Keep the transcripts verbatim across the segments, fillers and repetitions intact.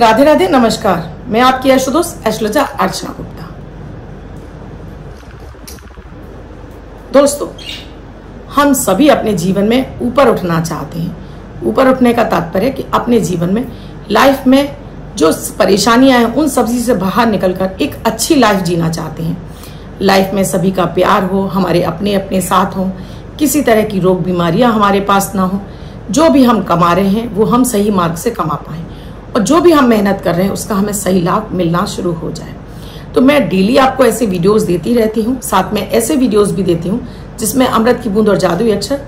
राधे राधे, नमस्कार। मैं आपकी एस्ट्रोदोस्त एस्ट्रोलॉजर अर्चना गुप्ता। दोस्तों, हम सभी अपने जीवन में ऊपर उठना चाहते हैं। ऊपर उठने का तात्पर्य कि अपने जीवन में, लाइफ में जो परेशानियां हैं उन सभी से बाहर निकलकर एक अच्छी लाइफ जीना चाहते हैं। लाइफ में सभी का प्यार हो, हमारे अपने अपने साथ हो, किसी तरह की रोग बीमारियां हमारे पास ना हो, जो भी हम कमा रहे हैं वो हम सही मार्ग से कमा पाएँ और जो भी हम मेहनत कर रहे हैं उसका हमें सही लाभ मिलना शुरू हो जाए। तो मैं डेली आपको ऐसे वीडियोस देती रहती हूँ, साथ में ऐसे वीडियोस भी देती हूँ जिसमें अमृत की बूंद और जादुई अक्षर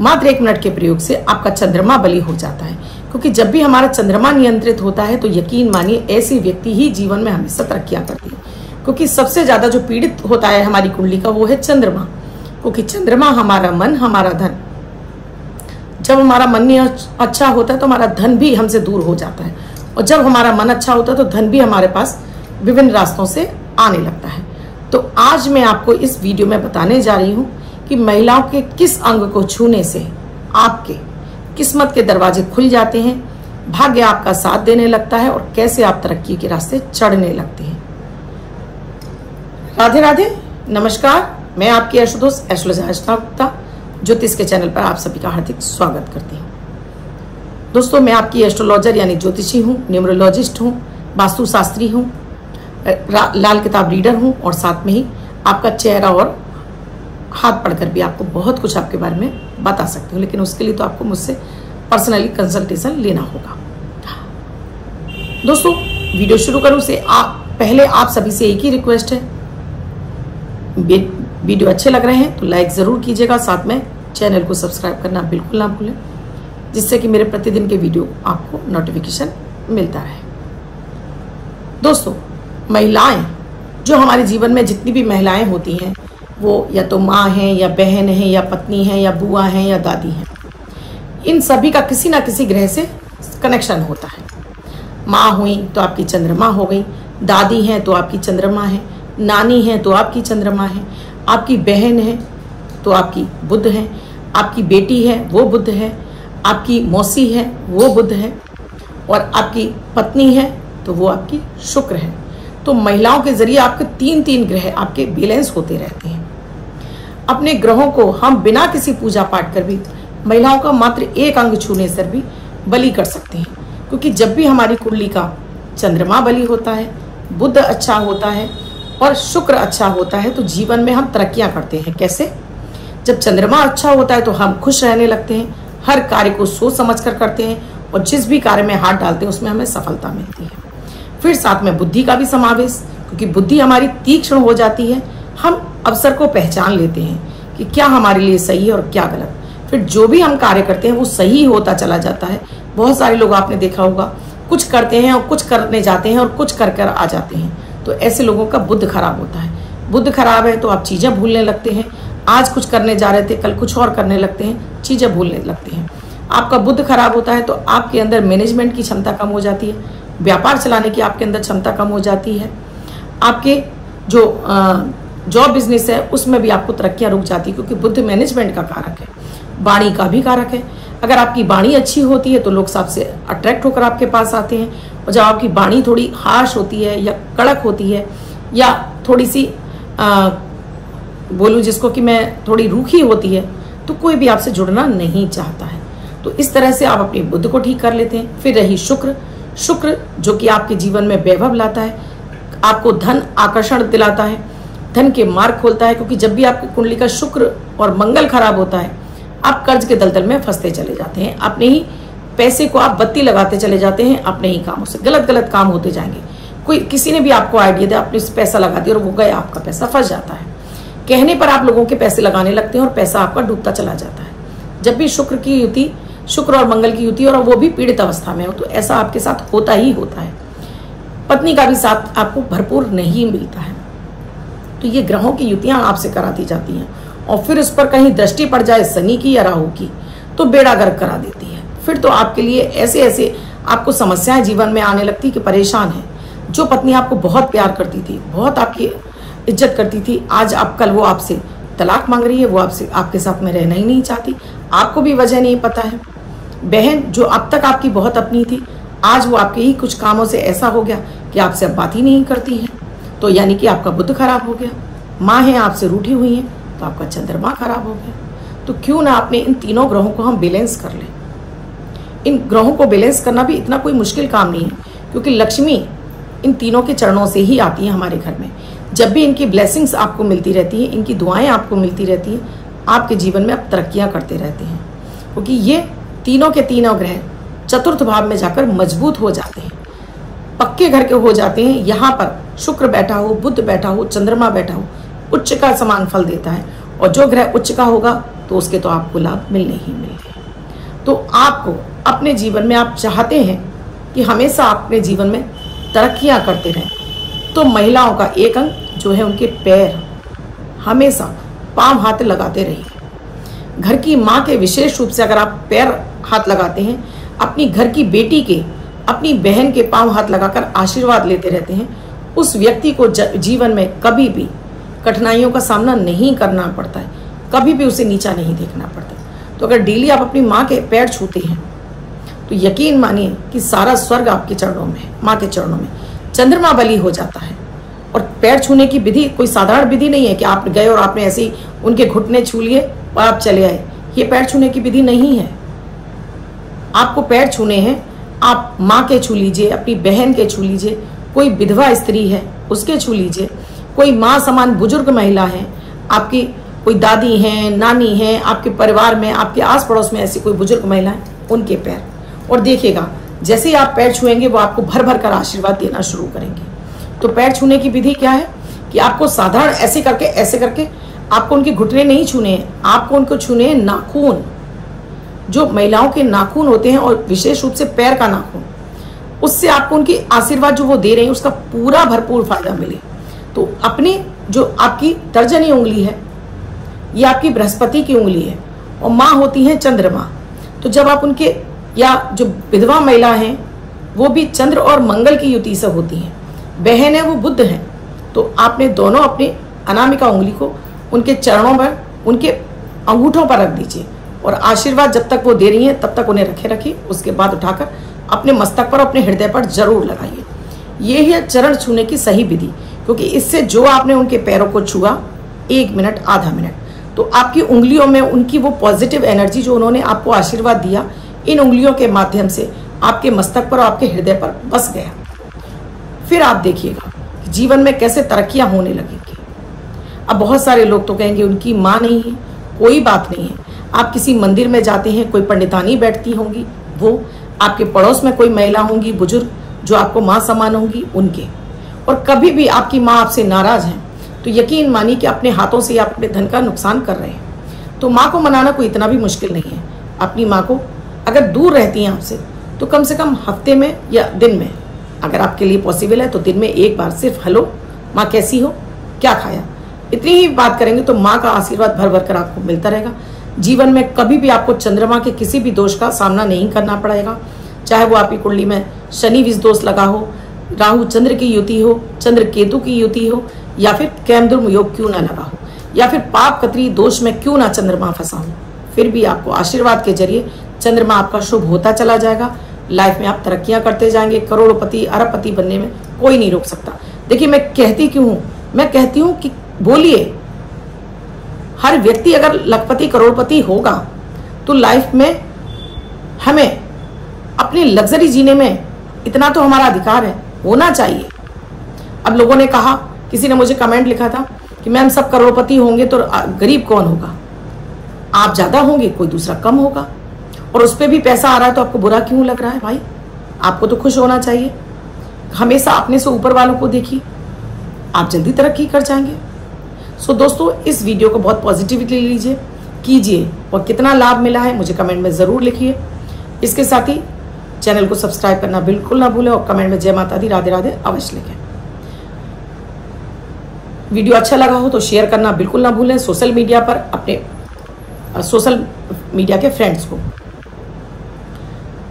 मात्र एक मिनट के प्रयोग से आपका चंद्रमा बलि हो जाता है। क्योंकि जब भी हमारा चंद्रमा नियंत्रित होता है तो यकीन मानिए ऐसे व्यक्ति ही जीवन में हमेशा तरक्कियाँ करती है। क्योंकि सबसे ज़्यादा जो पीड़ित होता है हमारी कुंडली का वो है चंद्रमा। क्योंकि चंद्रमा हमारा मन, हमारा धन, जब हमारा मन नहीं अच्छा होता है तो हमारा धन भी हमसे दूर हो जाता है और जब हमारा मन अच्छा होता है तो धन भी हमारे पास विभिन्न रास्तों से आने लगता है। तो आज मैं आपको इस वीडियो में बताने जा रही हूँ कि महिलाओं के किस अंग को छूने से आपके किस्मत के दरवाजे खुल जाते हैं, भाग्य आपका साथ देने लगता है और कैसे आप तरक्की के रास्ते चढ़ने लगते हैं। राधे राधे, नमस्कार। मैं आपकी एस्ट्रोदोस्त एस्ट्रोलॉजर अर्चना गुप्ता ज्योतिष के चैनल पर आप सभी का हार्दिक स्वागत करती हूँ। दोस्तों, मैं आपकी एस्ट्रोलॉजर यानी ज्योतिषी हूँ, न्यूमरोलॉजिस्ट हूँ, वास्तुशास्त्री हूँ, लाल किताब रीडर हूँ और साथ में ही आपका चेहरा और हाथ पढ़कर भी आपको बहुत कुछ आपके बारे में बता सकती हूँ। लेकिन उसके लिए तो आपको मुझसे पर्सनली कंसल्टेशन लेना होगा। दोस्तों, वीडियो शुरू करूँ से आप पहले आप सभी से एक ही रिक्वेस्ट है, वीडियो अच्छे लग रहे हैं तो लाइक ज़रूर कीजिएगा, साथ में चैनल को सब्सक्राइब करना बिल्कुल ना भूलें, जिससे कि मेरे प्रतिदिन के वीडियो आपको नोटिफिकेशन मिलता रहे। दोस्तों, महिलाएं जो हमारे जीवन में जितनी भी महिलाएं होती हैं वो या तो माँ हैं या बहन हैं या पत्नी हैं या बुआ हैं या दादी हैं, इन सभी का किसी ना किसी ग्रह से कनेक्शन होता है। माँ हुई तो आपकी चंद्रमा हो गई, दादी हैं तो आपकी चंद्रमा है, नानी हैं तो आपकी चंद्रमा है, आपकी बहन है तो आपकी बुध है, आपकी बेटी है वो बुध है, आपकी मौसी है वो बुध है और आपकी पत्नी है तो वो आपकी शुक्र है। तो महिलाओं के जरिए आपके तीन तीन ग्रह आपके बैलेंस होते रहते हैं। अपने ग्रहों को हम बिना किसी पूजा पाठ कर भी महिलाओं का मात्र एक अंग छूने से भी बलि कर सकते हैं। क्योंकि जब भी हमारी कुंडली का चंद्रमा बलि होता है, बुध अच्छा होता है और शुक्र अच्छा होता है तो जीवन में हम तरक्कियां करते हैं। कैसे? जब चंद्रमा अच्छा होता है तो हम खुश रहने लगते हैं, हर कार्य को सोच समझ कर करते हैं और जिस भी कार्य में हाथ डालते हैं उसमें हमें सफलता मिलती है। फिर साथ में बुद्धि का भी समावेश, क्योंकि बुद्धि हमारी तीक्ष्ण हो जाती है, हम अवसर को पहचान लेते हैं कि क्या हमारे लिए सही है और क्या गलत। फिर जो भी हम कार्य करते हैं वो सही होता चला जाता है। बहुत सारे लोग आपने देखा होगा कुछ करते हैं और कुछ करने जाते हैं और कुछ कर कर आ जाते हैं, तो ऐसे लोगों का बुध खराब होता है। बुध खराब है तो आप चीज़ें भूलने लगते हैं, आज कुछ करने जा रहे थे कल कुछ और करने लगते हैं, चीज़ें भूलने लगते हैं। आपका बुध खराब होता है तो आपके अंदर मैनेजमेंट की क्षमता कम हो जाती है, व्यापार चलाने की आपके अंदर क्षमता कम हो जाती है, आपके जो जॉब बिजनेस है उसमें भी आपको तरक्कियाँ रुक जाती है। क्योंकि बुध मैनेजमेंट का कारक है, वाणी का भी कारक है। अगर आपकी वाणी अच्छी होती है तो लोग आपसे अट्रैक्ट होकर आपके पास आते हैं और जब आपकी वाणी थोड़ी हार्श होती है या कड़क होती है या थोड़ी सी बोलूँ जिसको कि मैं थोड़ी रूखी होती है तो कोई भी आपसे जुड़ना नहीं चाहता है। तो इस तरह से आप अपने बुध को ठीक कर लेते हैं। फिर रही शुक्र, शुक्र जो कि आपके जीवन में वैभव लाता है, आपको धन आकर्षण दिलाता है, धन के मार्ग खोलता है। क्योंकि जब भी आपकी कुंडली का शुक्र और मंगल खराब होता है आप कर्ज के दलदल में फंसते चले जाते हैं, अपने ही पैसे को आप बत्ती लगाते चले जाते हैं, अपने ही कामों से गलत गलत काम होते जाएंगे। कोई किसी ने भी आपको आइडिया दिया, आपने पैसा लगा दिया और वो गया, आपका पैसा फंस जाता है। कहने पर आप लोगों के पैसे लगाने लगते हैं और पैसा आपका डूबता चला जाता है। जब भी शुक्र की युति, शुक्र और मंगल की युति और वो भी पीड़ित अवस्था में हो तो ऐसा आपके साथ होता ही होता है। पत्नी का भी साथ आपको भरपूर नहीं मिलता है। तो ये ग्रहों की युतियाँ आपसे कराती जाती हैं और फिर उस पर कहीं दृष्टि पड़ जाए शनि की या राहु की तो बेड़ा गर्क करा देती है। फिर तो आपके लिए ऐसे ऐसे आपको समस्याएं जीवन में आने लगती कि परेशान है। जो पत्नी आपको बहुत प्यार करती थी, बहुत आपकी इज्जत करती थी, आज आप कल वो आपसे तलाक मांग रही है, वो आपसे आपके साथ में रहना ही नहीं चाहती, आपको भी वजह नहीं पता है। बहन जो अब तक आपकी बहुत अपनी थी आज वो आपके ही कुछ कामों से ऐसा हो गया कि आपसे अब बात ही नहीं करती हैं, तो यानी कि आपका बुध खराब हो गया। माँ है आपसे रूठी हुई हैं, तो आपका चंद्रमा खराब हो गया। तो क्यों ना आपने इन तीनों ग्रहों को हम बैलेंस कर लें। इन ग्रहों को बैलेंस करना भी इतना कोई मुश्किल काम नहीं है, क्योंकि लक्ष्मी इन तीनों के चरणों से ही आती है हमारे घर में। जब भी इनकी ब्लेसिंग्स आपको मिलती रहती हैं, इनकी दुआएं आपको मिलती रहती हैं, आपके जीवन में आप तरक्कियां करते रहते हैं, क्योंकि ये तीनों के तीनों ग्रह चतुर्थ भाव में जाकर मजबूत हो जाते हैं, पक्के घर के हो जाते हैं। यहाँ पर शुक्र बैठा हो, बुध बैठा हो, चंद्रमा बैठा हो, उच्च का समान फल देता है, और जो ग्रह उच्च का होगा तो उसके तो आपको लाभ मिलने ही मिलने हैं। तो आपको अपने जीवन में, आप चाहते हैं कि हमेशा अपने जीवन में तरक्कियाँ करते रहें, तो महिलाओं का एक अंग जो है उनके पैर, हमेशा पाँव हाथ लगाते रहिए। घर की माँ के विशेष रूप से अगर आप पैर हाथ लगाते हैं, अपनी घर की बेटी के, अपनी बहन के पाँव हाथ लगाकर आशीर्वाद लेते रहते हैं, उस व्यक्ति को जीवन में कभी भी कठिनाइयों का सामना नहीं करना पड़ता है, कभी भी उसे नीचा नहीं देखना पड़ता। तो अगर डेली आप अपनी माँ के पैर छूते हैं तो यकीन मानिए कि सारा स्वर्ग आपके चरणों में, माँ के चरणों में चंद्रमा बलि हो जाता है। और पैर छूने की विधि कोई साधारण विधि नहीं है कि आप गए और आपने ऐसे ही उनके घुटने छू लिए और आप चले आए। ये पैर छूने की विधि नहीं है। आपको पैर छूने हैं, आप माँ के छू लीजिए, अपनी बहन के छू लीजिए, कोई विधवा स्त्री है उसके छू लीजिए, कोई माँ समान बुजुर्ग महिला है, आपकी कोई दादी हैं, नानी हैं, आपके परिवार में, आपके आस पड़ोस में ऐसी कोई बुजुर्ग महिला है, उनके पैर। और देखिएगा जैसे ही आप पैर छूएंगे वो आपको भर भर कर आशीर्वाद देना शुरू करेंगे। तो पैर छूने की विधि क्या है कि आपको साधारण ऐसे करके ऐसे करके आपको उनके घुटने नहीं छूने हैं, आपको उनको छूने हैं नाखून, जो महिलाओं के नाखून होते हैं, और विशेष रूप से पैर का नाखून। उससे आपको उनकी आशीर्वाद जो वो दे रहे हैं उसका पूरा भरपूर फायदा मिले। तो अपने जो आपकी तर्जनी उंगली है, ये आपकी बृहस्पति की उंगली है, और माँ होती है चंद्रमा। तो जब आप उनके, या जो विधवा महिला हैं वो भी चंद्र और मंगल की युति से होती हैं, बहन है वो बुध है, तो आपने दोनों अपने अनामिका उंगली को उनके चरणों पर, उनके अंगूठों पर रख दीजिए, और आशीर्वाद जब तक वो दे रही हैं तब तक उन्हें रखे रखिए। उसके बाद उठाकर अपने मस्तक पर, अपने हृदय पर जरूर लगाइए। ये है चरण छूने की सही विधि, क्योंकि इससे जो आपने उनके पैरों को छुआ, एक मिनट, आधा मिनट, तो आपकी उंगलियों में उनकी वो पॉजिटिव एनर्जी जो उन्होंने आपको आशीर्वाद दिया, इन उंगलियों के माध्यम से आपके मस्तक पर और आपके हृदय पर बस गया। फिर आप देखिएगा जीवन में कैसे तरक्कियाँ होने लगेंगी। अब बहुत सारे लोग तो कहेंगे उनकी माँ नहीं है, कोई बात नहीं है। आप किसी मंदिर में जाते हैं, कोई पंडितानी बैठती होंगी, वो आपके पड़ोस में कोई महिला होंगी बुजुर्ग जो आपको माँ समान होंगी उनके, और कभी भी आपकी माँ आपसे नाराज हैं तो यकीन मानिए कि अपने हाथों से आप अपने धन का नुकसान कर रहे हैं। तो माँ को मनाना कोई इतना भी मुश्किल नहीं है। अपनी माँ को अगर दूर रहती हैं आपसे तो कम से कम हफ्ते में या दिन में, अगर आपके लिए पॉसिबल है तो दिन में एक बार सिर्फ हेलो माँ कैसी हो, क्या खाया, इतनी ही बात करेंगे तो माँ का आशीर्वाद भर भर कर आपको मिलता रहेगा। जीवन में कभी भी आपको चंद्रमा के किसी भी दोष का सामना नहीं करना पड़ेगा, चाहे वो आपकी कुंडली में शनि विष दोष लगा हो, राहु चंद्र की युति हो, चंद्र केतु की युति हो, या फिर कैमधर्म योग क्यों ना लगा हो, या फिर पाप कत्री दोष में क्यों ना चंद्रमा फंसा हो, फिर भी आपको आशीर्वाद के जरिए चंद्रमा आपका शुभ होता चला जाएगा। लाइफ में आप तरक्कियाँ करते जाएंगे, करोड़पति अरबपति बनने में कोई नहीं रोक सकता। देखिए मैं कहती क्यों हूँ, मैं कहती हूँ कि बोलिए, हर व्यक्ति अगर लखपति करोड़पति होगा तो लाइफ में हमें अपनी लग्जरी जीने में इतना तो हमारा अधिकार है, होना चाहिए। अब लोगों ने कहा, किसी ने मुझे कमेंट लिखा था कि मैम सब करोड़पति होंगे तो गरीब कौन होगा, आप ज़्यादा होंगे कोई दूसरा कम होगा, और उस पर भी पैसा आ रहा है तो आपको बुरा क्यों लग रहा है। भाई आपको तो खुश होना चाहिए, हमेशा अपने से ऊपर वालों को देखिए, आप जल्दी तरक्की कर जाएंगे। सो so, दोस्तों इस वीडियो को बहुत पॉजिटिवली लीजिए, कीजिए, और कितना लाभ मिला है मुझे कमेंट में ज़रूर लिखिए। इसके साथ ही चैनल को सब्सक्राइब करना बिल्कुल ना भूलें, और कमेंट में जय माता दी, राधे राधे अवश्य लिखें। वीडियो अच्छा लगा हो तो शेयर करना बिल्कुल ना भूलें सोशल मीडिया पर, अपने सोशल मीडिया के फ्रेंड्स को।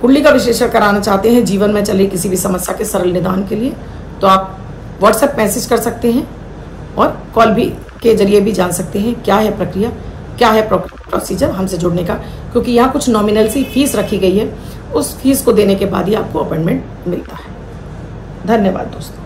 कुंडली का विश्लेषण कराना चाहते हैं जीवन में चले किसी भी समस्या के सरल निदान के लिए, तो आप व्हाट्सएप मैसेज कर सकते हैं और कॉल भी के जरिए भी जान सकते हैं क्या है प्रक्रिया, क्या है प्रोसीजर हमसे जुड़ने का, क्योंकि यहाँ कुछ नॉमिनल सी फीस रखी गई है उस फीस को देने के बाद ही आपको अपॉइंटमेंट मिलता है। धन्यवाद दोस्तों।